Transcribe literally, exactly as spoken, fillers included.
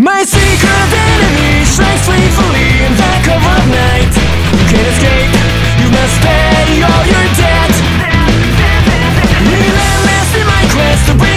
My secret enemy shines sleepfully in the cover of night. You can't escape, you must pay all your debt. Relentless in my quest to break